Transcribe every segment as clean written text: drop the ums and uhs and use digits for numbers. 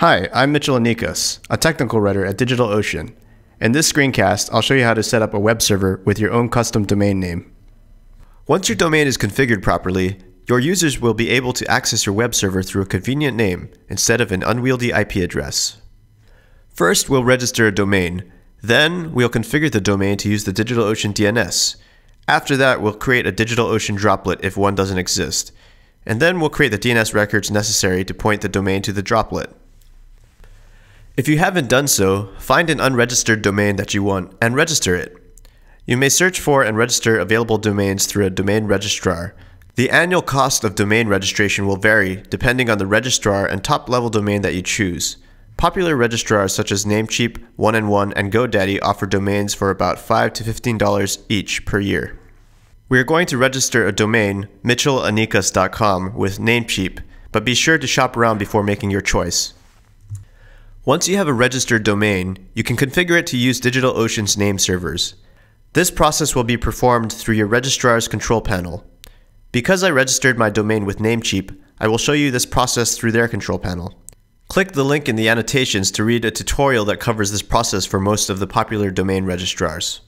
Hi, I'm Mitchell Anikas, a technical writer at DigitalOcean. In this screencast, I'll show you how to set up a web server with your own custom domain name. Once your domain is configured properly, your users will be able to access your web server through a convenient name instead of an unwieldy IP address. First, we'll register a domain. Then, we'll configure the domain to use the DigitalOcean DNS. After that, we'll create a DigitalOcean droplet if one doesn't exist. And then we'll create the DNS records necessary to point the domain to the droplet. If you haven't done so, find an unregistered domain that you want and register it. You may search for and register available domains through a domain registrar. The annual cost of domain registration will vary depending on the registrar and top-level domain that you choose. Popular registrars such as Namecheap, 1&1, and GoDaddy offer domains for about $5 to $15 each per year. We are going to register a domain, mitchellanikas.com, with Namecheap, but be sure to shop around before making your choice. Once you have a registered domain, you can configure it to use DigitalOcean's name servers. This process will be performed through your registrar's control panel. Because I registered my domain with Namecheap, I will show you this process through their control panel. Click the link in the annotations to read a tutorial that covers this process for most of the popular domain registrars.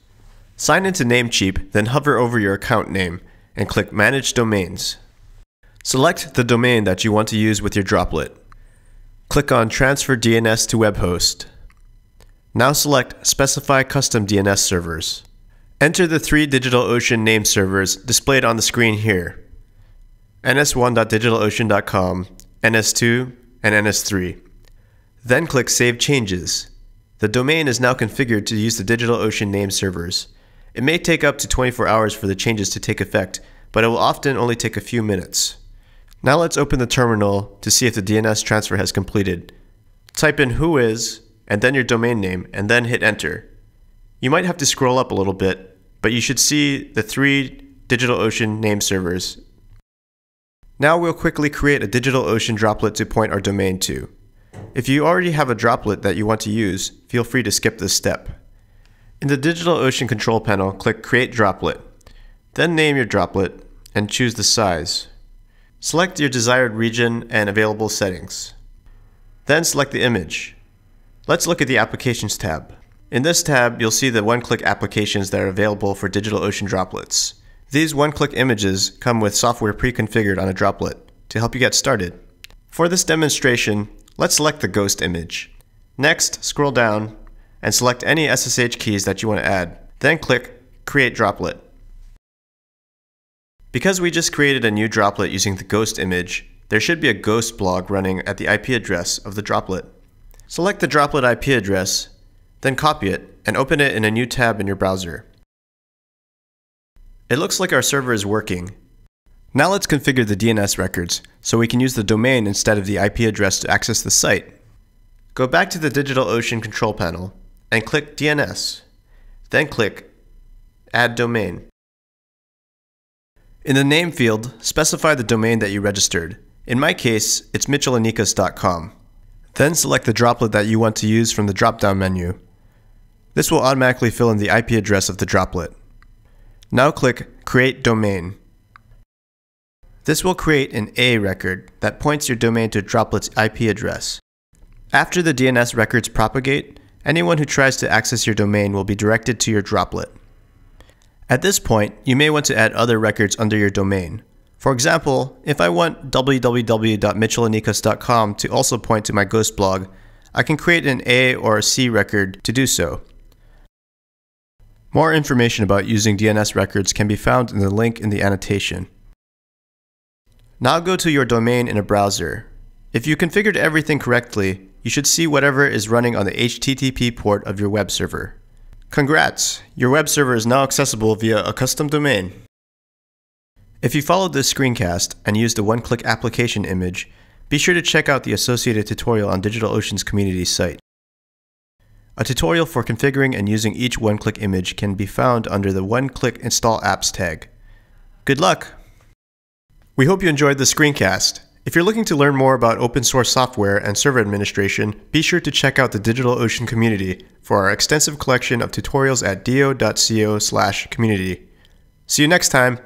Sign into Namecheap, then hover over your account name, and click Manage Domains. Select the domain that you want to use with your droplet. Click on Transfer DNS to Webhost. Now select Specify Custom DNS Servers. Enter the three DigitalOcean name servers displayed on the screen here: ns1.digitalocean.com, ns2, and ns3. Then click Save Changes. The domain is now configured to use the DigitalOcean name servers. It may take up to 24 hours for the changes to take effect, but it will often only take a few minutes. Now let's open the terminal to see if the DNS transfer has completed. Type in whois, and then your domain name, and then hit enter. You might have to scroll up a little bit, but you should see the three DigitalOcean name servers. Now we'll quickly create a DigitalOcean droplet to point our domain to. If you already have a droplet that you want to use, feel free to skip this step. In the DigitalOcean control panel, click Create Droplet. Then name your droplet, and choose the size. Select your desired region and available settings. Then select the image. Let's look at the Applications tab. In this tab, you'll see the one-click applications that are available for DigitalOcean droplets. These one-click images come with software pre-configured on a droplet to help you get started. For this demonstration, let's select the Ghost image. Next, scroll down and select any SSH keys that you want to add. Then click Create Droplet. Because we just created a new droplet using the Ghost image, there should be a Ghost blog running at the IP address of the droplet. Select the droplet IP address, then copy it, and open it in a new tab in your browser. It looks like our server is working. Now let's configure the DNS records, so we can use the domain instead of the IP address to access the site. Go back to the DigitalOcean control panel, and click DNS. Then click Add Domain. In the name field, specify the domain that you registered. In my case, it's mitchellanikas.com. Then select the droplet that you want to use from the drop-down menu. This will automatically fill in the IP address of the droplet. Now click Create Domain. This will create an A record that points your domain to a droplet's IP address. After the DNS records propagate, anyone who tries to access your domain will be directed to your droplet. At this point, you may want to add other records under your domain. For example, if I want www.mitchellanikas.com to also point to my Ghost blog, I can create an A or a C record to do so. More information about using DNS records can be found in the link in the annotation. Now go to your domain in a browser. If you configured everything correctly, you should see whatever is running on the HTTP port of your web server. Congrats! Your web server is now accessible via a custom domain. If you followed this screencast and used the one-click application image, be sure to check out the associated tutorial on DigitalOcean's community site. A tutorial for configuring and using each one-click image can be found under the one-click install apps tag. Good luck! We hope you enjoyed this screencast. If you're looking to learn more about open source software and server administration, be sure to check out the DigitalOcean community for our extensive collection of tutorials at do.co/community. See you next time!